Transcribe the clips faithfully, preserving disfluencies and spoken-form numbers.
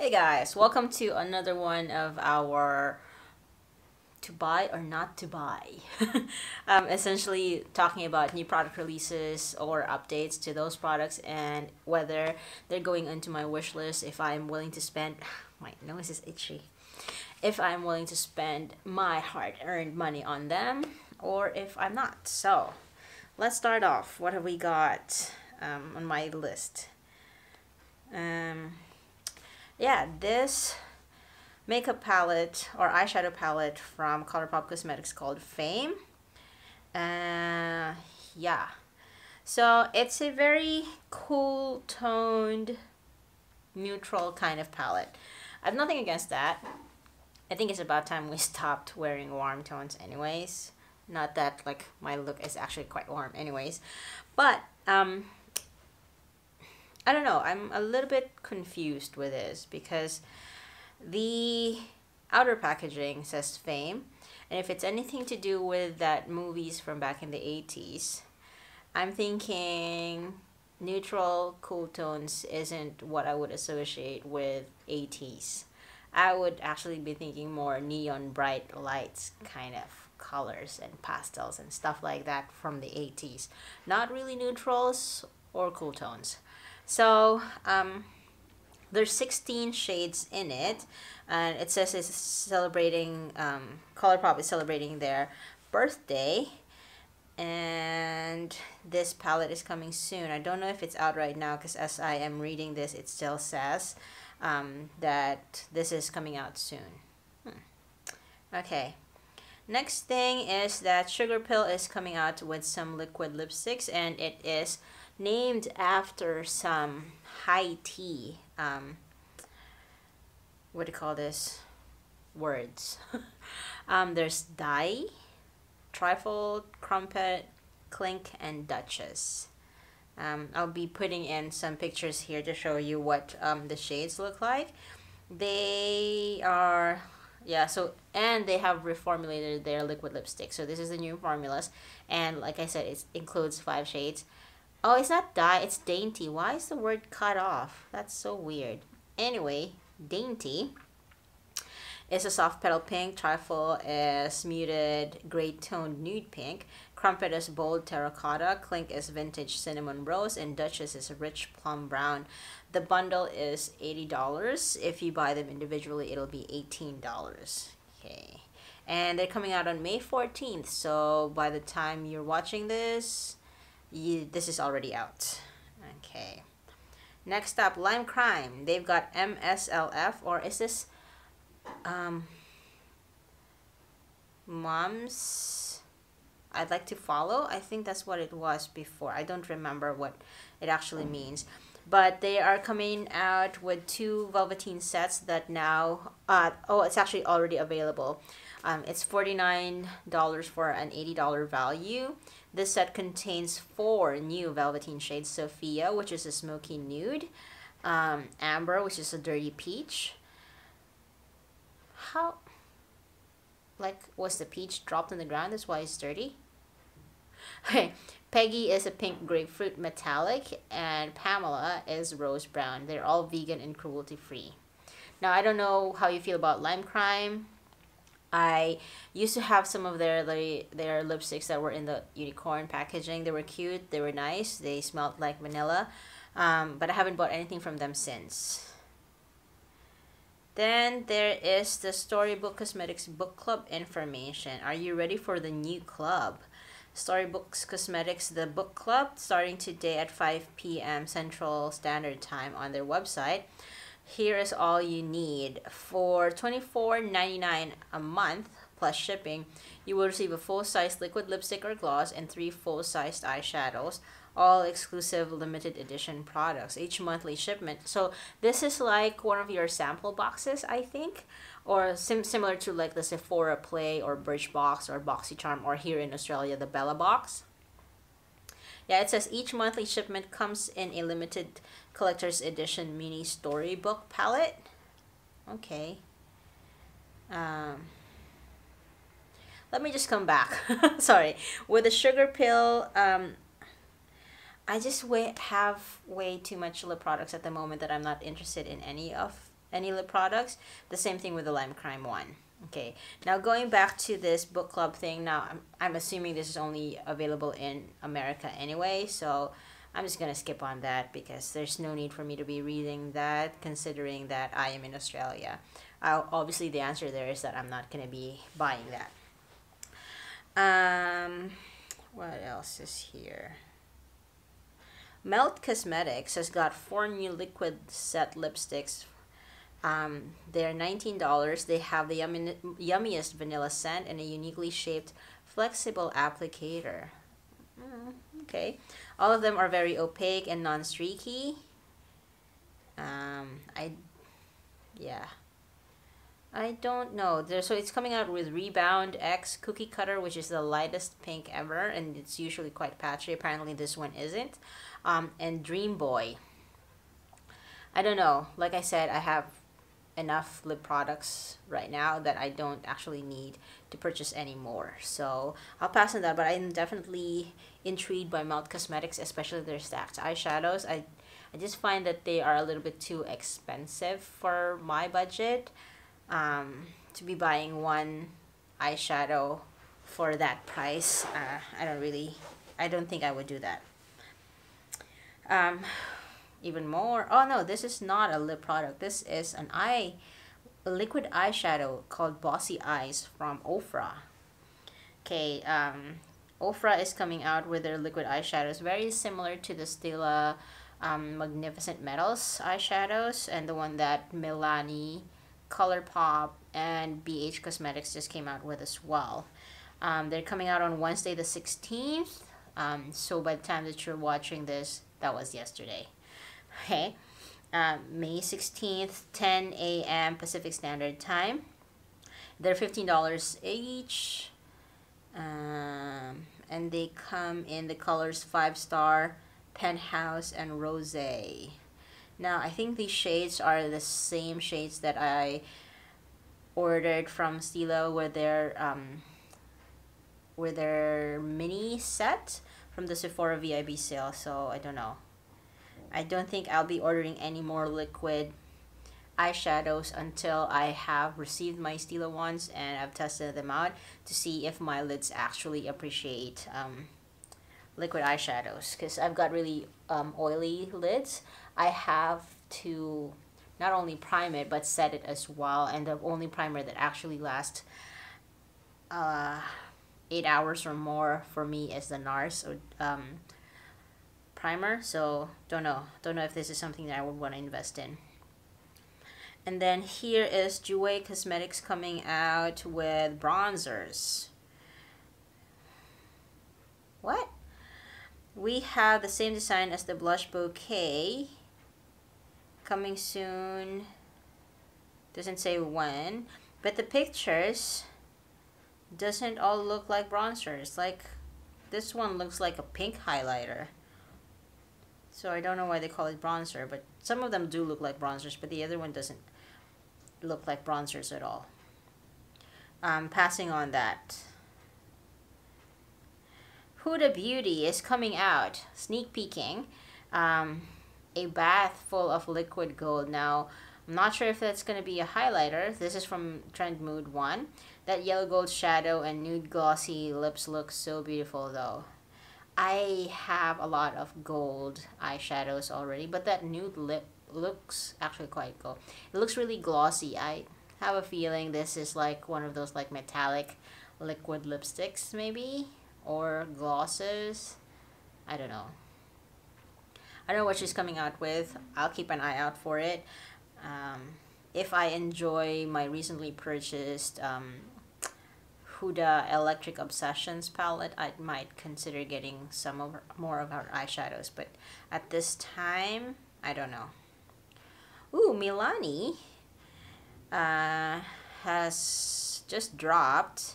Hey guys, welcome to another one of our to buy or not to buy. um, essentially talking about new product releases or updates to those products and whether they're going into my wish list, if I'm willing to spend, my nose is itchy, if I'm willing to spend my hard-earned money on them or if I'm not. So let's start off. What have we got um, on my list? Um, yeah, this makeup palette or eyeshadow palette from ColourPop Cosmetics called Fame. Uh, yeah, so it's a very cool toned, neutral kind of palette. I have nothing against that. I think it's about time we stopped wearing warm tones anyways. Not that like my look is actually quite warm anyways, but um, I don't know, I'm a little bit confused with this because the outer packaging says Fame, and if it's anything to do with that movies from back in the eighties, I'm thinking neutral cool tones isn't what I would associate with eighties. I would actually be thinking more neon bright lights kind of colors and pastels and stuff like that from the eighties, not really neutrals or cool tones. So um, there's sixteen shades in it, and it says it's celebrating um, ColourPop is celebrating their birthday, and this palette is coming soon. I don't know if it's out right now because as I am reading this, it still says um, that this is coming out soon. Hmm. Okay. Next thing is that Sugarpill is coming out with some liquid lipsticks, and it is named after some high tea, um, what do you call this, words. um, there's Dye, Trifle, Crumpet, Clink, and Duchess. Um, I'll be putting in some pictures here to show you what um, the shades look like. They are... Yeah, so, and they have reformulated their liquid lipstick. So this is the new formulas. And like I said, it includes five shades. Oh, it's not Dye, it's Dainty. Why is the word cut off? That's so weird. Anyway, Dainty is a soft petal pink. Trifle is muted, gray-toned nude pink. Crumpet is bold terracotta. Clink is vintage cinnamon rose. And Duchess is a rich plum brown. The bundle is eighty dollars. If you buy them individually, it'll be eighteen dollars. Okay. And they're coming out on May fourteenth. So by the time you're watching this, you, this is already out. Okay. Next up, Lime Crime. They've got M S L F, or is this um, Moms I'd Like to Follow? I think that's what it was before. I don't remember what it actually means. But they are coming out with two Velveteen sets that now, uh, oh, it's actually already available. Um, it's forty-nine dollars for an eighty dollar value. This set contains four new Velveteen shades. Sophia, which is a smoky nude. Um, Amber, which is a dirty peach. How, like, was the peach dropped on the ground? That's why it's dirty? Okay. Peggy is a pink grapefruit metallic, and Pamela is rose brown. They're all vegan and cruelty free. Now, I don't know how you feel about Lime Crime. I used to have some of their their lipsticks that were in the unicorn packaging. They were cute. They were nice. They smelled like vanilla, um, but I haven't bought anything from them since. Then there is the Storybook Cosmetics Book Club information. Are you ready for the new club? Storybook Cosmetics, the book club, starting today at five P M Central Standard Time on their website. Here is all you need. For twenty-four ninety-nine a month plus shipping, you will receive a full-sized liquid lipstick or gloss and three full-sized eyeshadows, all exclusive limited edition products, each monthly shipment. So this is like one of your sample boxes, I think, or sim similar to like the Sephora Play or Birchbox or BoxyCharm, or here in Australia, the Bella Box. Yeah, it says each monthly shipment comes in a limited collector's edition mini storybook palette. Okay. Um, let me just come back. Sorry. With the Sugarpill, um, I just wait, have way too much lip products at the moment that I'm not interested in any of any lip products. The same thing with the Lime Crime one. Okay, now going back to this book club thing, now I'm, I'm assuming this is only available in America anyway, so I'm just gonna skip on that because there's no need for me to be reading that considering that I am in Australia. I'll, obviously the answer there is that I'm not gonna be buying that. Um, what else is here? Melt Cosmetics has got four new liquid set lipsticks. Um, they're nineteen dollars. They have the yummy, yummiest vanilla scent and a uniquely shaped flexible applicator. Mm, okay. All of them are very opaque and non-streaky. Um, I, yeah. I don't know. There, so it's coming out with Rebound X Cookie Cutter, which is the lightest pink ever, and it's usually quite patchy. Apparently this one isn't. Um, and Dream Boy. I don't know, like I said, I have enough lip products right now that I don't actually need to purchase any more. So I'll pass on that, but I'm definitely intrigued by Melt Cosmetics, especially their stacked eyeshadows. I, I just find that they are a little bit too expensive for my budget um, to be buying one eyeshadow for that price. Uh, I don't really, I don't think I would do that. Um, Even more. Oh no, this is not a lip product. This is an eye, a liquid eyeshadow called Bossy Eyes from Ofra. Okay, um, Ofra is coming out with their liquid eyeshadows, very similar to the Stila um, Magnificent Metals eyeshadows and the one that Milani, ColourPop, and B H Cosmetics just came out with as well. Um, they're coming out on Wednesday the sixteenth. Um, so by the time that you're watching this, that was yesterday. Okay, um, May sixteenth, ten A M Pacific Standard Time. They're fifteen dollars each, um, and they come in the colors five star, Penthouse, and Rosé. Now, I think these shades are the same shades that I ordered from Stila with their, um, with their mini set from the Sephora V I B sale, so I don't know. I don't think I'll be ordering any more liquid eyeshadows until I have received my Stila ones and I've tested them out to see if my lids actually appreciate um, liquid eyeshadows, because I've got really um, oily lids. I have to not only prime it but set it as well, and the only primer that actually lasts uh, eight hours or more for me is the NARS or, um, primer, so don't know don't know if this is something that I would want to invest in. And then here is Jouer Cosmetics coming out with bronzers. What? We have the same design as the blush bouquet coming soon. Doesn't say when, but the pictures doesn't all look like bronzers. Like this one looks like a pink highlighter. So I don't know why they call it bronzer, but some of them do look like bronzers, but the other one doesn't look like bronzers at all. Um, passing on that. Huda Beauty is coming out, sneak peeking, um, a bath full of liquid gold. Now, I'm not sure if that's going to be a highlighter. This is from Trend Mood one. That yellow gold shadow and nude glossy lips look so beautiful though. I have a lot of gold eyeshadows already, but that nude lip looks actually quite gold. It looks really glossy. I have a feeling this is like one of those like metallic liquid lipsticks maybe, or glosses. I don't know. I don't know what she's coming out with. I'll keep an eye out for it. Um, if I enjoy my recently purchased um, Huda Electric Obsessions palette, I might consider getting some of her, more of her eyeshadows, but at this time, I don't know. Ooh, Milani uh, has just dropped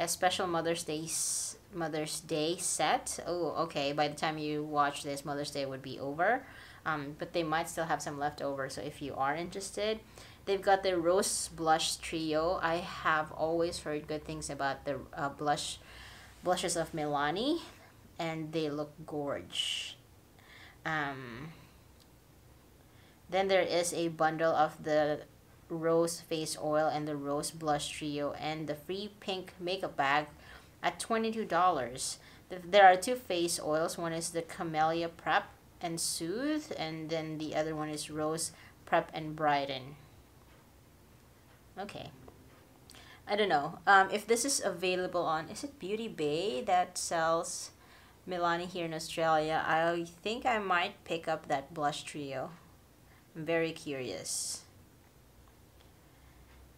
a special Mother's Day Mother's Day set. Oh, okay. By the time you watch this, Mother's Day would be over, um, but they might still have some left over. So if you are interested. They've got the Rose Blush Trio. I have always heard good things about the uh, blush blushes of Milani, and they look gorge. Um, Then there is a bundle of the Rose Face Oil and the Rose Blush Trio and the free pink makeup bag at twenty-two dollars. There are two face oils. One is the Camellia Prep and Soothe, and then the other one is Rose Prep and Brighten. Okay. I don't know um, if this is available on, is it Beauty Bay that sells Milani here in Australia? I think I might pick up that blush trio. I'm very curious.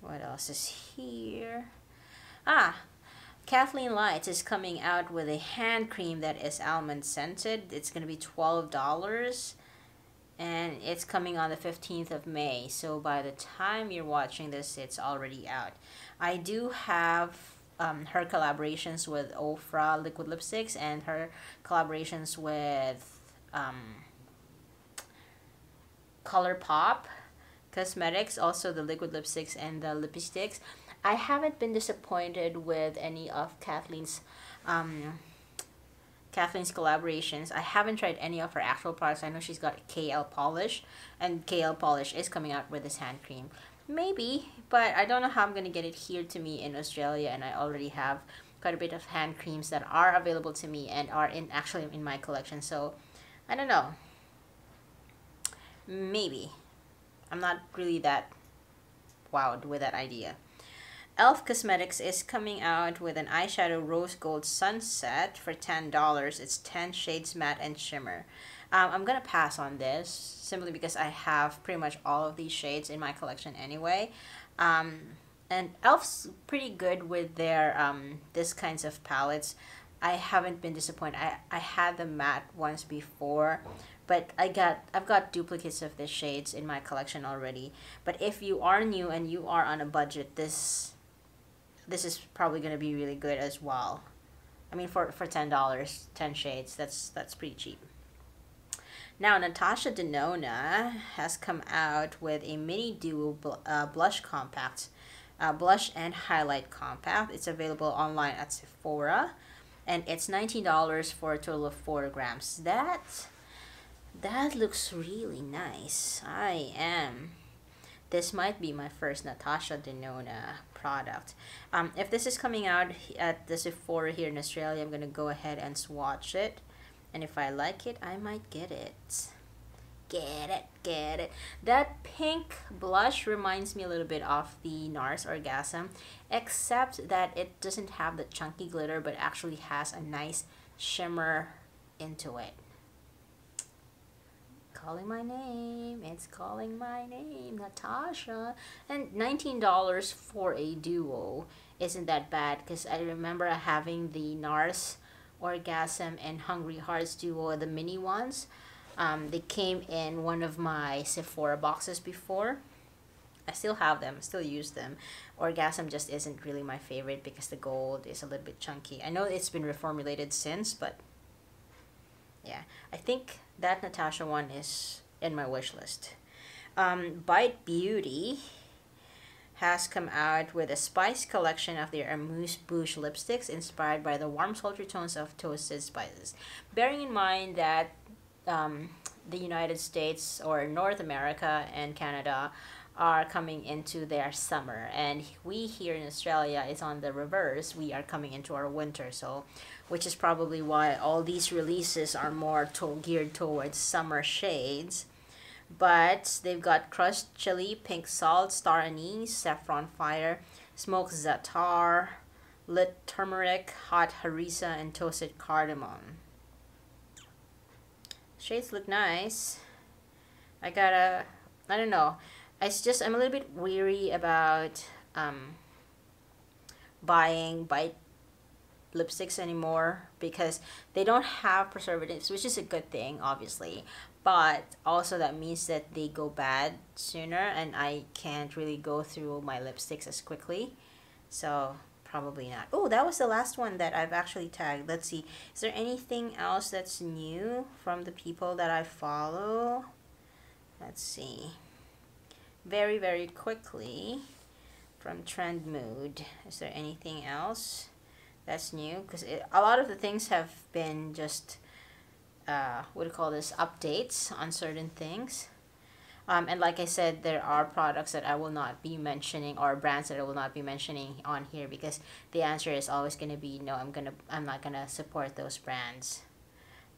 What else is here? Ah, Kathleen Lights is coming out with a hand cream that is almond scented. It's going to be twelve dollars. And it's coming on the fifteenth of May, so by the time you're watching this, it's already out. I do have um, her collaborations with Ofra liquid lipsticks and her collaborations with um, ColourPop Cosmetics, also the liquid lipsticks and the lipsticks. I haven't been disappointed with any of Kathleen's um, Kathleen's collaborations. I haven't tried any of her actual products. I know she's got K L Polish, and K L Polish is coming out with this hand cream. Maybe, but I don't know how I'm going to get it here to me in Australia, and I already have quite a bit of hand creams that are available to me and are in actually in my collection, so I don't know. Maybe. I'm not really that wowed with that idea. E L F Cosmetics is coming out with an eyeshadow Rose Gold Sunset for ten dollars. It's ten shades matte and shimmer. Um, I'm going to pass on this simply because I have pretty much all of these shades in my collection anyway. Um, and E L F's pretty good with their um, this kinds of palettes. I haven't been disappointed. I, I had the matte ones before, but I got, I've got duplicates of the shades in my collection already. But if you are new and you are on a budget, this... this is probably going to be really good as well. I mean, for, for ten dollars, ten shades, that's that's pretty cheap. Now, Natasha Denona has come out with a mini duo bl uh, blush compact, uh, blush and highlight compact. It's available online at Sephora, and it's nineteen dollars for a total of four grams. That, that looks really nice. I am. This might be my first Natasha Denona product. Um, if this is coming out at the Sephora here in Australia, I'm gonna go ahead and swatch it. And if I like it, I might get it. Get it, get it. That pink blush reminds me a little bit of the NARS Orgasm, except that it doesn't have the chunky glitter, but actually has a nice shimmer into it. Calling my name, it's calling my name, Natasha. And nineteen dollars for a duo isn't that bad, because I remember having the NARS Orgasm and Hungry Hearts duo, the mini ones. Um, they came in one of my Sephora boxes before. I still have them, still use them. Orgasm just isn't really my favorite because the gold is a little bit chunky. I know it's been reformulated since, but yeah, I think that Natasha one is in my wish list. Um, Bite Beauty has come out with a spice collection of their Amuse Bouche lipsticks inspired by the warm sultry tones of toasted spices. Bearing in mind that um, the United States or North America and Canada are coming into their summer, and we here in Australia is on the reverse. We are coming into our winter, so which is probably why all these releases are more to geared towards summer shades. But they've got crushed chili, pink salt, star anise, saffron fire, smoked za'atar, lit turmeric, hot harissa, and toasted cardamom. Shades look nice. I gotta, I don't know. It's just, I'm a little bit weary about um, buying Bite lipsticks anymore because they don't have preservatives, which is a good thing, obviously. But also that means that they go bad sooner, and I can't really go through my lipsticks as quickly. So probably not. Oh, that was the last one that I've actually tagged. Let's see. Is there anything else that's new from the people that I follow? Let's see. Very, very quickly from Trend Mood. Is there anything else that's new? Because a lot of the things have been just, uh, what do you call this, updates on certain things. Um, and like I said, there are products that I will not be mentioning, or brands that I will not be mentioning on here, because the answer is always going to be no. I'm gonna I'm not gonna support those brands.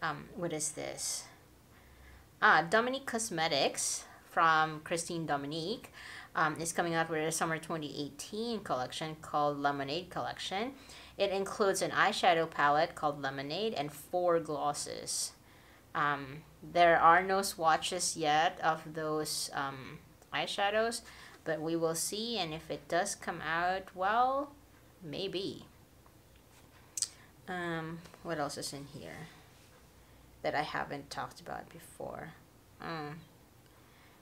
Um, what is this? Ah, Dominique Cosmetics from Christine Dominique. Um, is coming out with a summer twenty eighteen collection called Lemonade Collection. It includes an eyeshadow palette called Lemonade and four glosses. Um, there are no swatches yet of those um, eyeshadows, but we will see, and if it does come out, well, maybe. Um, what else is in here that I haven't talked about before? Mm.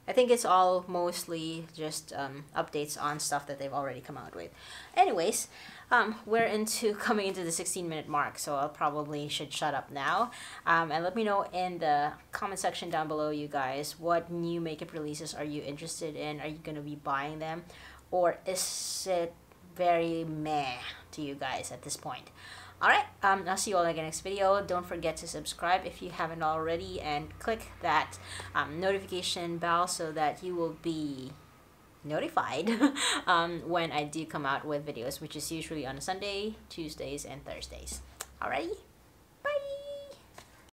I think it's all mostly just um, updates on stuff that they've already come out with. Anyways, um, we're into coming into the sixteen minute mark, so I probably should shut up now. Um, and let me know in the comment section down below, you guys, what new makeup releases are you interested in? Are you going to be buying them? Or is it very meh to you guys at this point? Alright, um, I'll see you all in the next video. Don't forget to subscribe if you haven't already, and click that um, notification bell so that you will be notified um, when I do come out with videos, which is usually on Sunday, Tuesdays, and Thursdays. Alrighty?